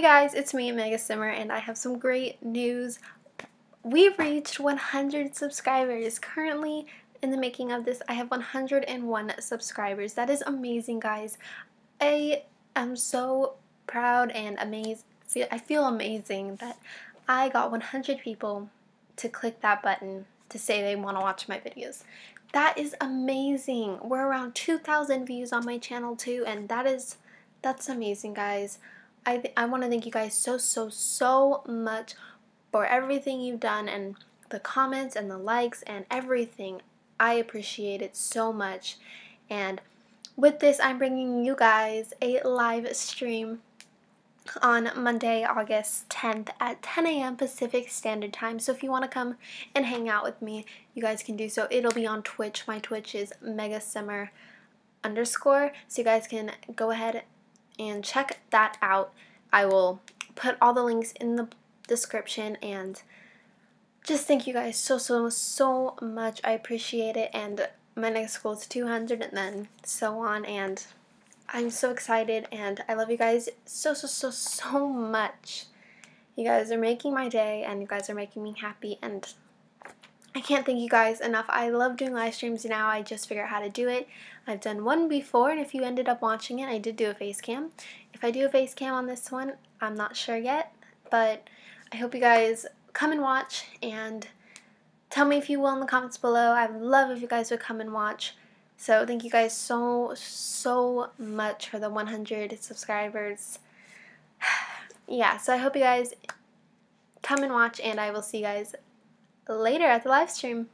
Hey guys, it's me, Megasimmer, and I have some great news. We've reached 100 subscribers. Currently, in the making of this, I have 101 subscribers. That is amazing, guys. I am so proud and amazed. I feel amazing that I got 100 people to click that button to say they want to watch my videos. That is amazing. We're around 2,000 views on my channel too, and that's amazing, guys. I want to thank you guys so much for everything you've done and the comments and the likes and everything. I appreciate it so much. And with this, I'm bringing you guys a live stream on Monday, August 10th at 10 a.m. Pacific Standard Time. So if you want to come and hang out with me, you guys can do so. It'll be on Twitch. My Twitch is megasimmer_. So you guys can go ahead and check that out. I will put all the links in the description, and just thank you guys so much. I appreciate it, and my next goal is 200 and then so on, and I'm so excited, and I love you guys so much. You guys are making my day, and you guys are making me happy, and I can't thank you guys enough. I love doing live streams now. I just figure out how to do it. I've done one before, and if you ended up watching it, I did do a face cam. If I do a face cam on this one, I'm not sure yet, but I hope you guys come and watch, and tell me if you will in the comments below. I would love if you guys would come and watch. So thank you guys so much for the 100 subscribers. Yeah, so I hope you guys come and watch, and I will see you guys later at the live stream.